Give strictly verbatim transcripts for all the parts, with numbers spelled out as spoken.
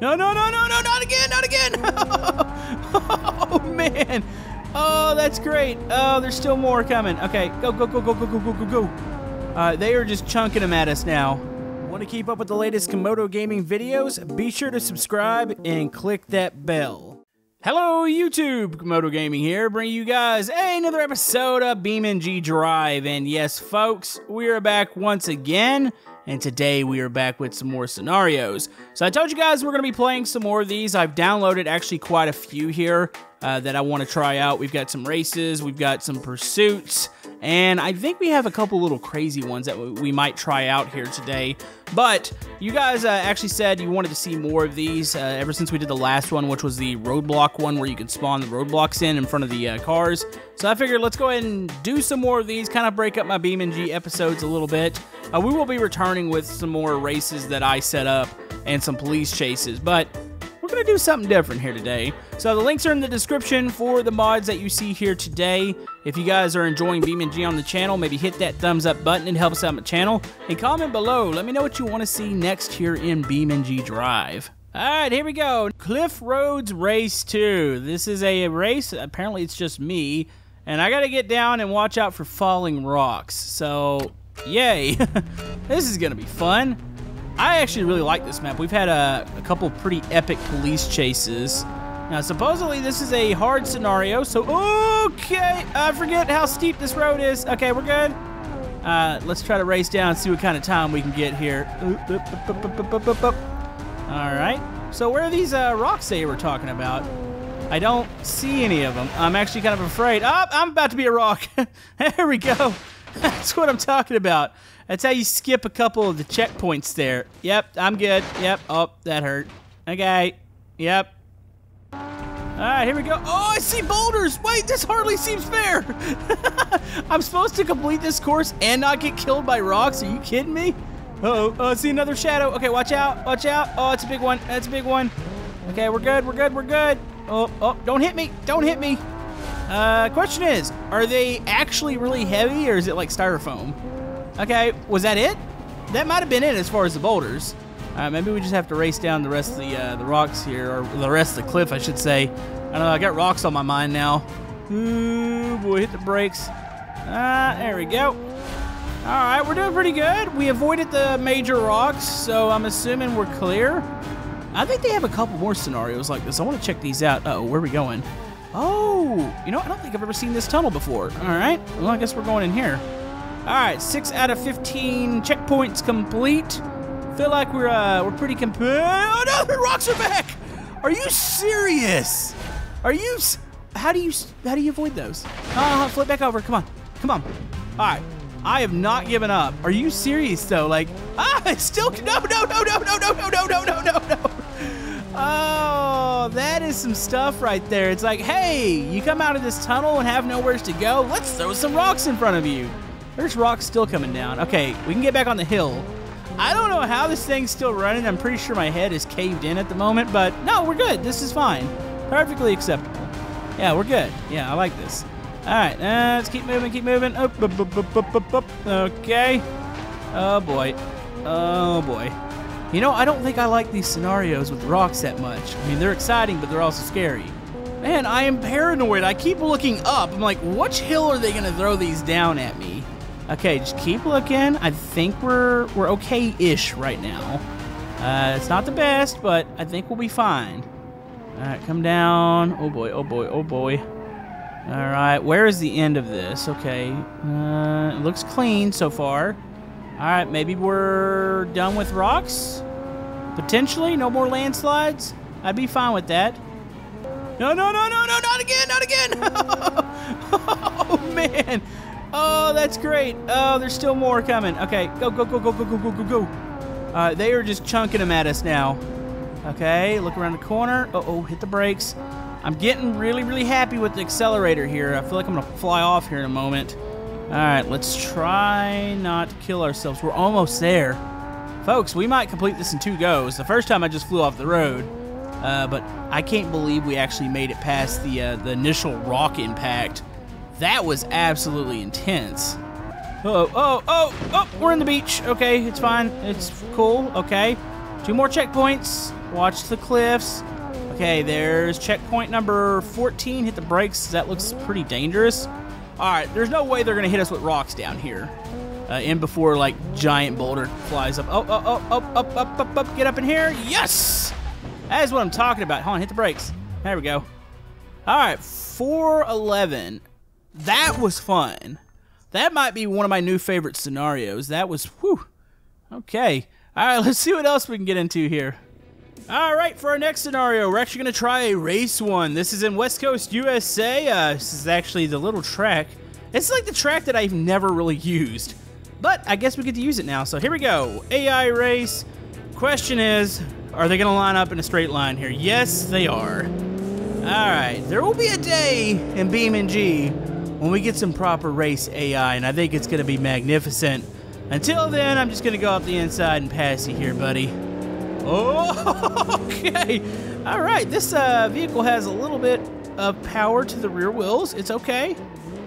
No, no, no, no, no, not again, not again. Oh, man. Oh, that's great. Oh, there's still more coming. Okay, go, go, go, go, go, go, go, go, go. Uh, they are just chunking them at us now. Want to keep up with the latest Camodo Gaming videos? Be sure to subscribe and click that bell. Hello YouTube, Camodo Gaming here, bringing you guys another episode of BeamNG Drive. And yes folks, we are back once again, and today we are back with some more scenarios. So I told you guys we're going to be playing some more of these. I've downloaded actually quite a few here uh, that I want to try out. We've got some races, we've got some pursuits, and I think we have a couple little crazy ones that we might try out here today. But you guys uh, actually said you wanted to see more of these uh, ever since we did the last one, which was the roadblock one where you can spawn the roadblocks in in front of the uh, cars. So I figured let's go ahead and do some more of these, kind of break up my BeamNG episodes a little bit. Uh, we will be returning with some more races that I set up and some police chases, but we're going to do something different here today. So the links are in the description for the mods that you see here today. If you guys are enjoying BeamNG on the channel, maybe hit that thumbs up button. It helps out my channel. And comment below. Let me know what you want to see next here in BeamNG Drive. All right, here we go. Cliff Roads Race two. This is a race. Apparently, it's just me. And I got to get down and watch out for falling rocks. So, yay. This is going to be fun. I actually really like this map. We've had a, a couple pretty epic police chases. Now, supposedly this is a hard scenario, so okay, I forget how steep this road is. Okay, we're good. Uh, let's try to race down and see what kind of time we can get here. Oop, oop, oop, oop, oop, oop, oop. All right, so where are these uh, rocks they were talking about? I don't see any of them. I'm actually kind of afraid. Oh, I'm about to be a rock. There we go. That's what I'm talking about. That's how you skip a couple of the checkpoints there. Yep, I'm good. Yep. Oh, that hurt. Okay. Yep. All right, here we go. Oh, I see boulders. Wait, this hardly seems fair. I'm supposed to complete this course and not get killed by rocks. Are you kidding me? Uh-oh. Oh, I see another shadow. Okay, watch out. Watch out. Oh, it's a big one. That's a big one. Okay, we're good. We're good. We're good. Oh, oh, don't hit me. Don't hit me. Uh, question is, are they actually really heavy or is it like styrofoam? Okay, was that it? That might have been it as far as the boulders. Uh, maybe we just have to race down the rest of the, uh, the rocks here, or the rest of the cliff, I should say. I don't know, I got rocks on my mind now. Ooh, boy, hit the brakes. Ah, uh, there we go. All right, we're doing pretty good. We avoided the major rocks, so I'm assuming we're clear. I think they have a couple more scenarios like this. I want to check these out. Uh-oh, where are we going? Oh, you know, I don't think I've ever seen this tunnel before. All right, well, I guess we're going in here. All right, six out of fifteen checkpoints complete. Feel like we're uh, we're pretty comp- Oh no, the rocks are back! Are you serious? Are you, s how do you, s how do you avoid those? Uh, flip back over, come on, come on. All right, I have not given up. Are you serious though? Like, ah, it's still, no, no, no, no, no, no, no, no, no, no, no, no. Oh, that is some stuff right there. It's like, hey, you come out of this tunnel and have nowhere to go, let's throw some rocks in front of you. There's rocks still coming down. Okay, we can get back on the hill. I don't know how this thing's still running. I'm pretty sure my head is caved in at the moment, but no, we're good. This is fine. Perfectly acceptable. Yeah, we're good. Yeah, I like this. All right, uh, let's keep moving, keep moving. Oh, bup, bup, bup, bup, bup, bup. Okay. Oh, boy. Oh, boy. You know, I don't think I like these scenarios with rocks that much. I mean, they're exciting, but they're also scary. Man, I am paranoid. I keep looking up. I'm like, which hill are they going to throw these down at me? Okay, just keep looking. I think we're we're okay-ish right now. Uh, it's not the best, but I think we'll be fine. All right, come down. Oh boy, oh boy, oh boy. All right, where is the end of this? Okay, uh, it looks clean so far. All right, maybe we're done with rocks? Potentially, no more landslides? I'd be fine with that. No, no, no, no, no, not again, not again! Oh, man! Oh, that's great. Oh, there's still more coming. Okay, go, go, go, go, go, go, go, go, go. Uh, they are just chunking them at us now. Okay, look around the corner. Uh-oh, hit the brakes. I'm getting really, really happy with the accelerator here. I feel like I'm going to fly off here in a moment. All right, let's try not to kill ourselves. We're almost there. Folks, we might complete this in two goes. The first time I just flew off the road. Uh, but I can't believe we actually made it past the, uh, the initial rock impact. That was absolutely intense. Oh, oh, oh, oh, we're in the beach. Okay, it's fine. It's cool. Okay. Two more checkpoints. Watch the cliffs. Okay, there's checkpoint number fourteen. Hit the brakes. That looks pretty dangerous. All right, there's no way they're going to hit us with rocks down here. Uh, and before, like, giant boulder flies up. Oh, oh, oh, oh, up, up, up, up. Get up in here. Yes! That is what I'm talking about. Hold on, hit the brakes. There we go. All right, four eleven. That was fun. That might be one of my new favorite scenarios. That was, whew. Okay. All right, let's see what else we can get into here. All right, for our next scenario, we're actually going to try a race one. This is in West Coast, U S A. Uh, this is actually the little track. It's like the track that I've never really used. But I guess we get to use it now, so here we go. A I race. Question is, are they going to line up in a straight line here? Yes, they are. All right, there will be a day in BeamNG when we get some proper race A I, and I think it's going to be magnificent. Until then, I'm just going to go up the inside and pass you here, buddy. Oh, okay. All right, this uh, vehicle has a little bit of power to the rear wheels. It's okay.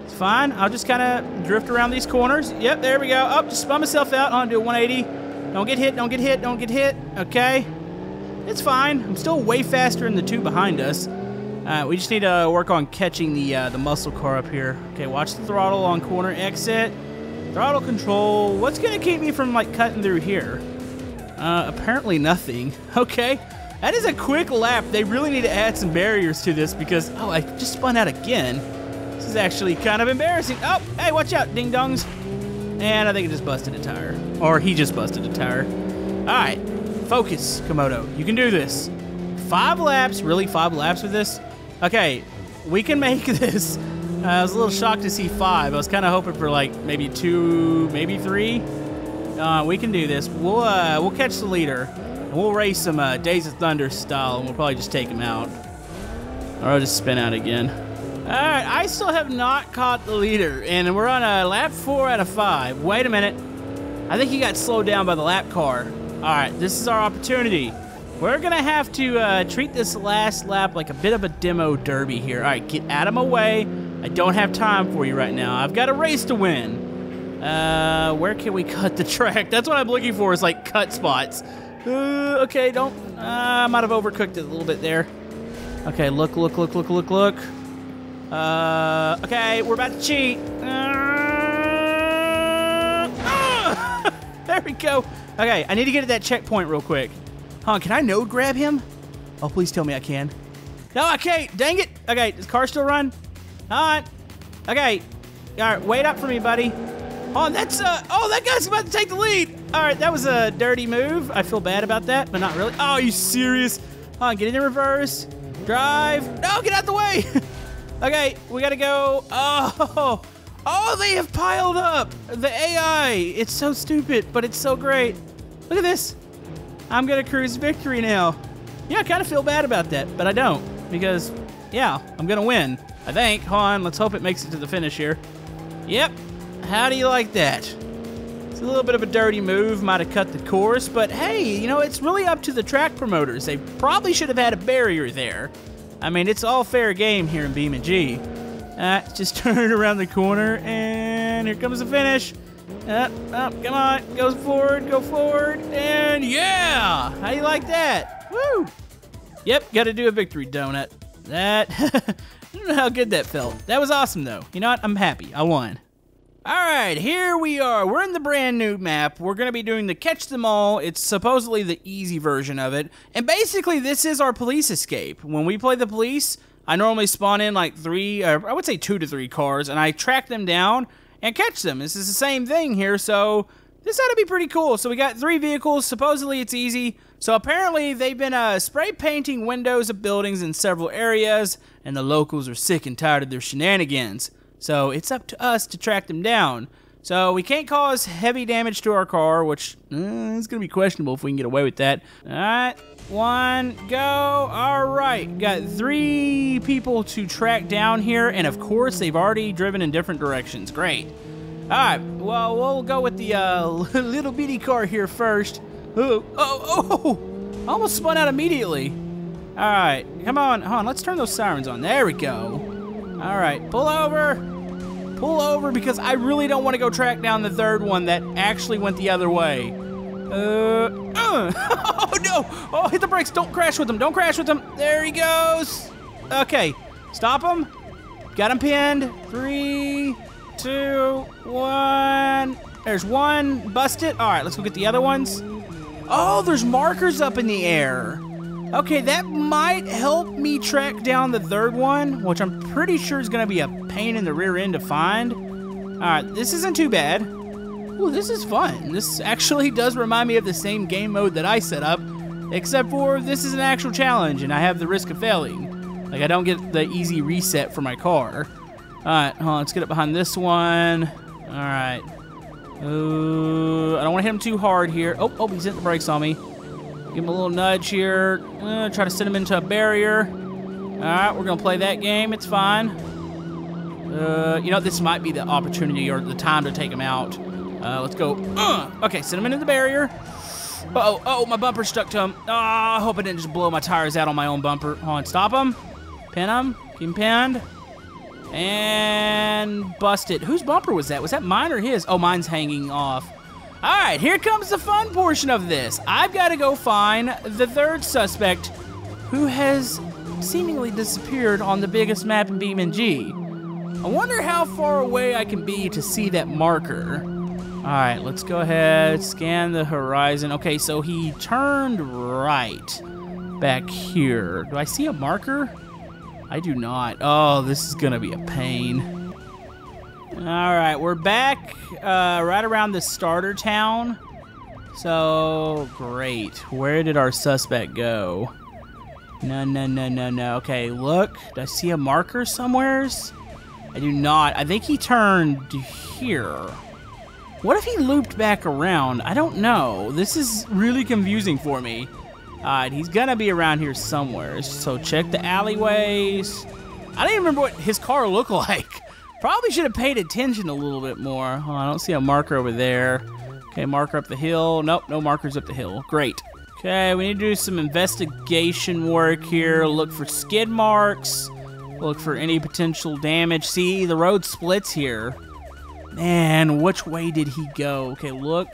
It's fine. I'll just kind of drift around these corners. Yep, there we go. Up, oh, just spun myself out. I'll do a one eighty. Don't get hit, don't get hit, don't get hit. Okay. It's fine. I'm still way faster than the two behind us. Uh, we just need to work on catching the, uh, the muscle car up here. Okay, watch the throttle on corner exit. Throttle control. What's going to keep me from, like, cutting through here? Uh, apparently nothing. Okay. That is a quick lap. They really need to add some barriers to this because, oh, I just spun out again. This is actually kind of embarrassing. Oh, hey, watch out, ding-dongs. And I think it just busted a tire. Or he just busted a tire. All right. Focus, Camodo. You can do this. Five laps. Really, five laps with this? Okay. We can make this. Uh, I was a little shocked to see five. I was kind of hoping for, like, maybe two, maybe three. Uh, we can do this. We'll uh, we'll catch the leader, and we'll race some uh, Days of Thunder style, and we'll probably just take him out. Or I'll just spin out again. All right, I still have not caught the leader, and we're on a lap four out of five. Wait a minute. I think he got slowed down by the lap car. All right, this is our opportunity. We're going to have to uh, treat this last lap like a bit of a demo derby here. All right, get out of my way. I don't have time for you right now. I've got a race to win. Uh, where can we cut the track? That's what I'm looking for is, like, cut spots. Uh, okay, don't... Uh, I might have overcooked it a little bit there. Okay, look, look, look, look, look, look. Uh, okay, we're about to cheat. Uh, uh, there we go. Okay, I need to get to that checkpoint real quick. Huh, can I node grab him? Oh, please tell me I can. No, I can't. Dang it. Okay, does the car still run? All right. Okay. All right, wait up for me, buddy. Oh, that's, uh, oh, that guy's about to take the lead. All right, that was a dirty move. I feel bad about that, but not really. Oh, are you serious? Hold on, get in the reverse. Drive. No, get out the way. Okay, we got to go. Oh, oh, they have piled up. The A I. It's so stupid, but it's so great. Look at this. I'm going to cruise victory now. Yeah, I kind of feel bad about that, but I don't because, yeah, I'm going to win, I think. Hold on, let's hope it makes it to the finish here. Yep. How do you like that? It's a little bit of a dirty move, might have cut the course, but hey, you know, it's really up to the track promoters. They probably should have had a barrier there. I mean, it's all fair game here in BeamNG. Uh, just turn around the corner, and here comes the finish. Up, up, come on, go forward, go forward, and yeah! How do you like that? Woo! Yep, gotta do a victory donut. That, I don't know how good that felt. That was awesome, though. You know what? I'm happy. I won. Alright, here we are. We're in the brand new map. We're going to be doing the Catch Them All. It's supposedly the easy version of it. And basically, this is our police escape. When we play the police, I normally spawn in like three, or I would say two to three cars, and I track them down and catch them. This is the same thing here, so this ought to be pretty cool. So we got three vehicles. Supposedly, it's easy. So apparently, they've been uh, spray painting windows of buildings in several areas, and the locals are sick and tired of their shenanigans. So it's up to us to track them down. So we can't cause heavy damage to our car, which uh, is going to be questionable if we can get away with that. All right, one, go. All right, got three people to track down here. And of course, they've already driven in different directions. Great. All right, well, we'll go with the uh, little bitty car here first. Ooh, oh, oh, oh, I almost spun out immediately. All right, come on, hold on. Let's turn those sirens on. There we go. All right, pull over. Pull over because I really don't want to go track down the third one that actually went the other way. Uh, uh. Oh no! Oh, hit the brakes! Don't crash with him! Don't crash with him! There he goes! Okay, stop him. Got him pinned. Three, two, one. There's one. Bust it. All right, let's go get the other ones. Oh, there's markers up in the air. Okay, that might help me track down the third one, which I'm pretty sure is gonna be a pain in the rear end to find. All right, this isn't too bad. Ooh, this is fun. This actually does remind me of the same game mode that I set up, except for this is an actual challenge and I have the risk of failing. Like, I don't get the easy reset for my car. All right, hold on, let's get up behind this one. All right. Ooh, I don't wanna hit him too hard here. Oh, oh, he's hitting the brakes on me. Give him a little nudge here. Uh, try to send him into a barrier. All right, we're gonna play that game. It's fine. Uh, you know, this might be the opportunity or the time to take him out. Uh, let's go. Uh, okay, send him into the barrier. Uh-oh, uh-oh, my bumper's stuck to him. Ah, oh, I hope I didn't just blow my tires out on my own bumper. Hold on, stop him. Pin him. Keep him pinned. And bust it. Whose bumper was that? Was that mine or his? Oh, mine's hanging off. All right, here comes the fun portion of this. I've got to go find the third suspect who has seemingly disappeared on the biggest map in BeamNG. I wonder how far away I can be to see that marker. All right, let's go ahead, scan the horizon. Okay, so he turned right back here. Do I see a marker? I do not. Oh, this is gonna be a pain. All right, we're back uh, right around the starter town. So, great. Where did our suspect go? No, no, no, no, no. Okay, look. Do I see a marker somewheres? I do not. I think he turned here. What if he looped back around? I don't know. This is really confusing for me. All right, he's gonna be around here somewhere. So check the alleyways. I don't even remember what his car looked like. Probably should have paid attention a little bit more. Oh, I don't see a marker over there. Okay, marker up the hill. Nope, no markers up the hill. Great. Okay, we need to do some investigation work here. Look for skid marks. Look for any potential damage. See, the road splits here. Man, which way did he go? Okay, look.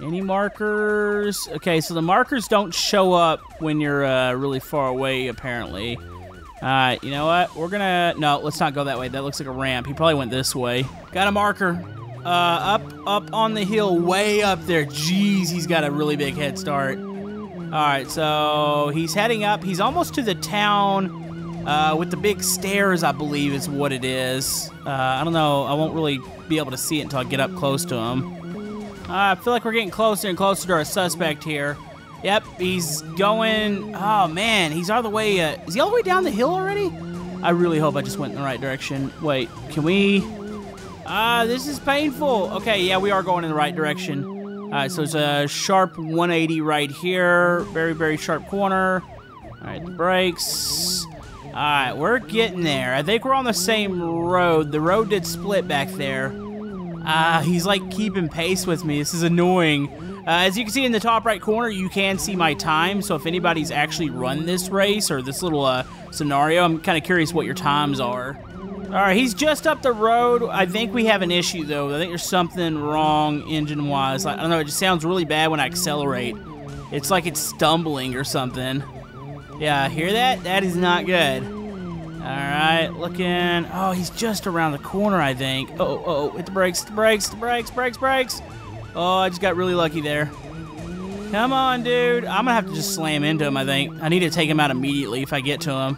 Any markers? Okay, so the markers don't show up when you're uh, really far away, apparently. All right, you know what? We're gonna... No, let's not go that way. That looks like a ramp. He probably went this way. Got a marker. Uh, up, up on the hill, way up there. Jeez, he's got a really big head start. All right, so he's heading up. He's almost to the town uh, with the big stairs, I believe is what it is. Uh, I don't know. I won't really be able to see it until I get up close to him. Uh, I feel like we're getting closer and closer to our suspect here. Yep, he's going, oh man, he's all the way, uh, is he all the way down the hill already? I really hope I just went in the right direction. Wait, can we, ah, uh, this is painful. Okay, yeah, we are going in the right direction. All right, so it's a sharp one eighty right here. Very, very sharp corner. All right, the brakes. All right, we're getting there. I think we're on the same road. The road did split back there. Ah, uh, he's like keeping pace with me. This is annoying. Uh, as you can see in the top right corner, you can see my time. So if anybody's actually run this race or this little uh, scenario, I'm kind of curious what your times are. All right, he's just up the road. I think we have an issue, though. I think there's something wrong engine-wise. I don't know. It just sounds really bad when I accelerate. It's like it's stumbling or something. Yeah, hear that? That is not good. All right, looking. Oh, he's just around the corner, I think. Uh oh, uh oh, hit the brakes, the brakes, the brakes, brakes, brakes. Oh, I just got really lucky there. Come on, dude. I'm gonna have to just slam into him, I think. I need to take him out immediately if I get to him.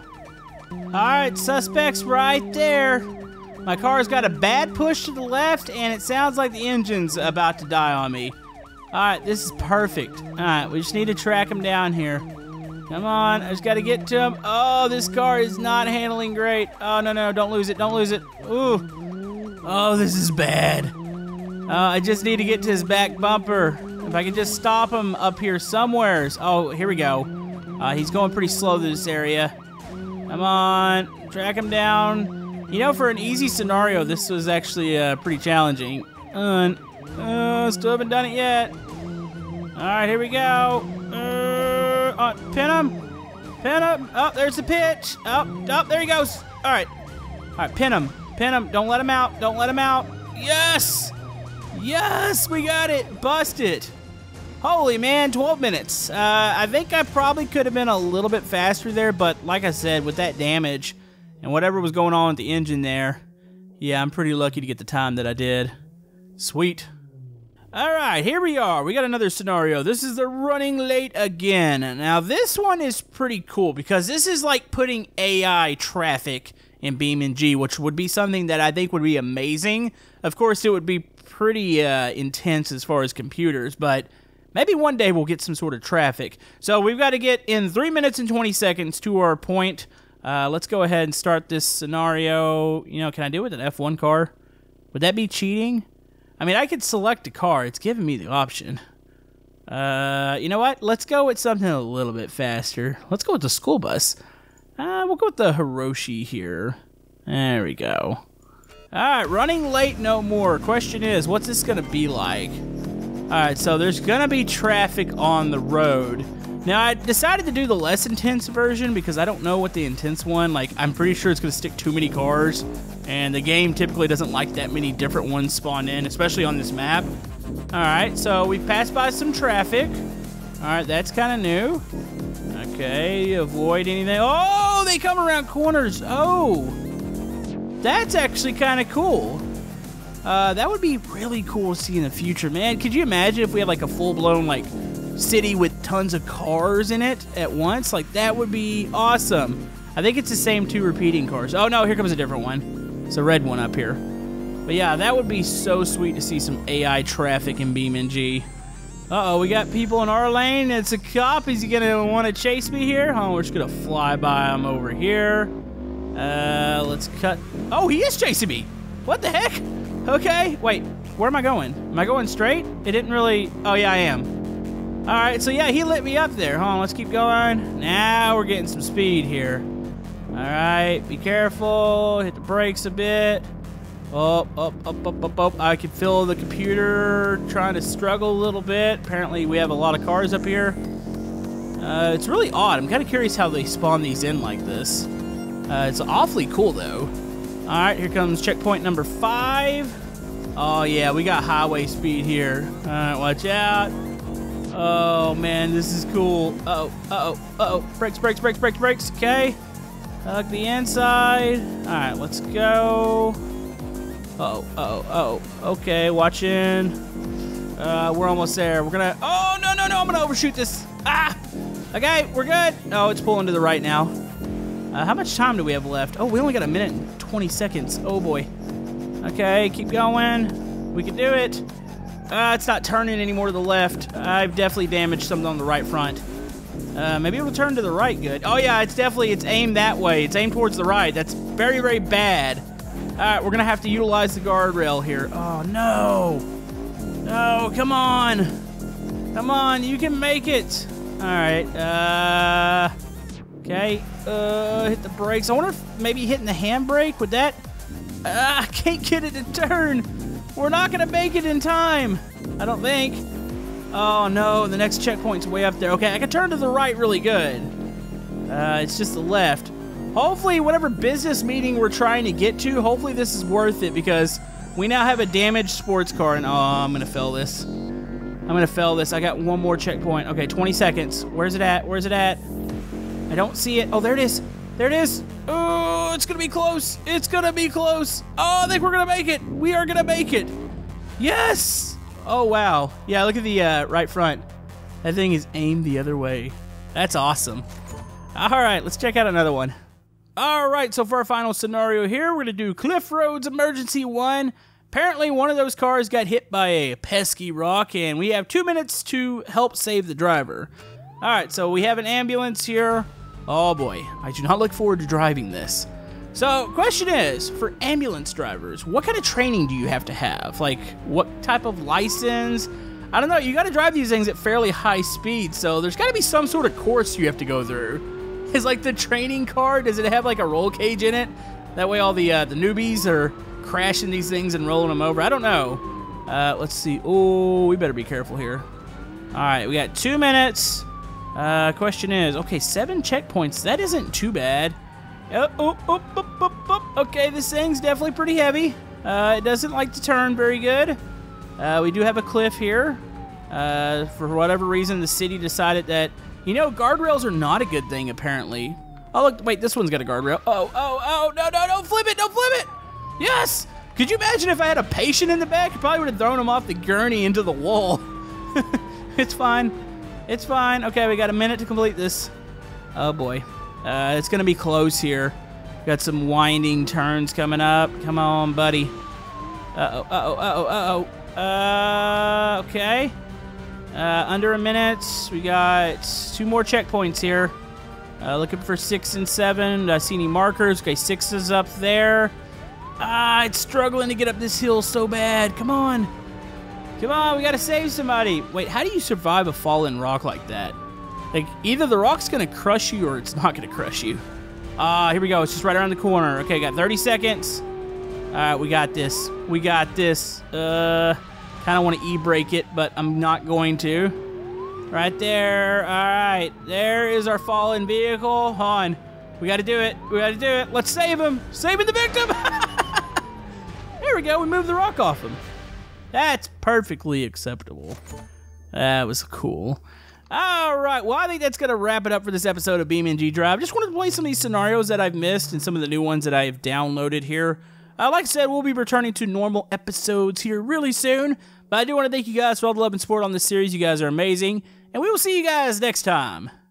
All right, suspect's right there. My car's got a bad push to the left, and it sounds like the engine's about to die on me. All right, this is perfect. All right, we just need to track him down here. Come on, I just gotta get to him. Oh, this car is not handling great. Oh, no, no, don't lose it, don't lose it. Ooh. Oh, this is bad. Uh, I just need to get to his back bumper. If I can just stop him up here somewheres. Oh, here we go. Uh, he's going pretty slow through this area. Come on, track him down. You know, for an easy scenario, this was actually uh, pretty challenging. Uh, uh, still haven't done it yet. All right, here we go. Uh, uh, pin him, pin him. Oh, there's the pitch. Oh, oh, there he goes. All right, all right, pin him, pin him. Don't let him out, don't let him out. Yes! Yes, we got it. Bust it. Holy man, twelve minutes. Uh, I think I probably could have been a little bit faster there, but like I said, with that damage and whatever was going on with the engine there, yeah, I'm pretty lucky to get the time that I did. Sweet. All right, here we are. We got another scenario. This is the running late again. Now, this one is pretty cool because this is like putting A I traffic in BeamNG, which would be something that I think would be amazing. Of course, it would be pretty uh, intense as far as computers, but maybe one day we'll get some sort of traffic. So we've got to get in three minutes and twenty seconds to our point. Uh, let's go ahead and start this scenario. You know, can I do it with an F one car? Would that be cheating? I mean, I could select a car. It's giving me the option. Uh, you know what? Let's go with something a little bit faster. Let's go with the school bus. Uh, we'll go with the Hiroshi here. There we go. All right, running late no more. Question is, what's this going to be like? Alright, so there's gonna be traffic on the road. Now, I decided to do the less intense version because I don't know what the intense one, like, I'm pretty sure it's gonna stick too many cars, and the game typically doesn't like that many different ones spawned in, especially on this map. Alright, so we passed by some traffic. Alright, that's kinda new. Okay, avoid anything. Oh, they come around corners. Oh, that's actually kinda cool. Uh, that would be really cool to see in the future, man. Could you imagine if we had like a full-blown like city with tons of cars in it at once? Like that would be awesome. I think it's the same two repeating cars. Oh no, here comes a different one. It's a red one up here. But yeah, that would be so sweet to see some A I traffic in BeamNG. Uh-oh, we got people in our lane. It's a cop. Is he gonna want to chase me here? Oh, we're just gonna fly by him over here. Uh, let's cut. Oh, he is chasing me. What the heck? Okay, wait, where am I going? Am I going straight? It didn't really, oh yeah, I am. All right, so yeah, he lit me up there. Hold on, let's keep going. Now we're getting some speed here. All right, be careful, hit the brakes a bit. Up, up, up, up, up, up. I can feel the computer trying to struggle a little bit. Apparently we have a lot of cars up here. Uh, it's really odd. I'm kind of curious how they spawn these in like this. Uh, it's awfully cool though. All right, here comes checkpoint number five. Oh yeah, we got highway speed here. All right, watch out. Oh man, this is cool. Uh-oh, uh-oh, uh-oh. Brakes, brakes, brakes, brakes, brakes. Okay. Hug the inside. All right, let's go. Uh-oh, uh-oh, uh-oh. Okay, watch in. Uh, we're almost there. We're gonna, oh no, no, no, I'm gonna overshoot this. Ah, okay, we're good. Oh, it's pulling to the right now. Uh, how much time do we have left? Oh, we only got a minute and twenty seconds. Oh boy. Okay, keep going. We can do it. Uh, it's not turning anymore to the left. I've definitely damaged something on the right front. Uh, maybe it'll turn to the right good. Oh yeah, it's definitely, it's aimed that way. It's aimed towards the right. That's very, very bad. All right, we're gonna have to utilize the guardrail here. Oh no. No, come on. Come on, you can make it. All right, uh... okay, uh, hit the brakes. I wonder if maybe hitting the handbrake, would that? Uh, I can't get it to turn. We're not gonna make it in time, I don't think. Oh no, the next checkpoint's way up there. Okay, I can turn to the right really good. Uh, it's just the left. Hopefully, whatever business meeting we're trying to get to, hopefully this is worth it because we now have a damaged sports car and oh, I'm gonna fail this. I'm gonna fail this. I got one more checkpoint. Okay, twenty seconds. Where's it at? Where's it at? I don't see it. Oh, there it is. There it is. Oh, it's going to be close. It's going to be close. Oh, I think we're going to make it. We are going to make it. Yes. Oh, wow. Yeah, look at the uh, right front. That thing is aimed the other way. That's awesome. All right, let's check out another one. All right, so for our final scenario here, we're going to do Cliff Roads Emergency one. Apparently, one of those cars got hit by a pesky rock, and we have two minutes to help save the driver. All right, so we have an ambulance here. Oh boy, I do not look forward to driving this. So, question is, for ambulance drivers, what kind of training do you have to have? Like, what type of license? I don't know, you gotta drive these things at fairly high speed, so there's gotta be some sort of course you have to go through. Is like the training car, does it have like a roll cage in it? That way all the, uh, the newbies are crashing these things and rolling them over, I don't know. Uh, let's see, oh, we better be careful here. All right, we got two minutes. Uh, question is, okay, seven checkpoints. That isn't too bad. Oh, oh, oh, oh, oh, oh. Okay, this thing's definitely pretty heavy. Uh, it doesn't like to turn very good. Uh, we do have a cliff here. Uh, for whatever reason, the city decided that, you know, guardrails are not a good thing, apparently. Oh, look, wait, this one's got a guardrail. Oh, oh, oh, no, no, don't flip it, don't flip it! Yes! Could you imagine if I had a patient in the back? I probably would have thrown him off the gurney into the wall. It's fine. It's fine. Okay, we got a minute to complete this. Oh, boy. Uh, it's going to be close here. Got some winding turns coming up. Come on, buddy. Uh-oh, uh-oh, uh-oh, uh-oh. Uh, okay. Uh, under a minute. We got two more checkpoints here. Uh, looking for six and seven. Do I see any markers? Okay, six is up there. Ah, it's struggling to get up this hill so bad. Come on. Come on, we got to save somebody. Wait, how do you survive a fallen rock like that? Like, either the rock's going to crush you or it's not going to crush you. Ah, uh, here we go. It's just right around the corner. Okay, got thirty seconds. All right, we got this. We got this. Uh, kind of want to e-brake it, but I'm not going to. Right there. All right. There is our fallen vehicle. Hold on. We got to do it. We got to do it. Let's save him. Saving the victim. There we go. We moved the rock off him. That's perfectly acceptable. That was cool. All right, well, I think that's going to wrap it up for this episode of BeamNG Drive. Just wanted to play some of these scenarios that I've missed and some of the new ones that I've downloaded here. Uh, like I said, we'll be returning to normal episodes here really soon, but I do want to thank you guys for all the love and support on this series. You guys are amazing, and we will see you guys next time.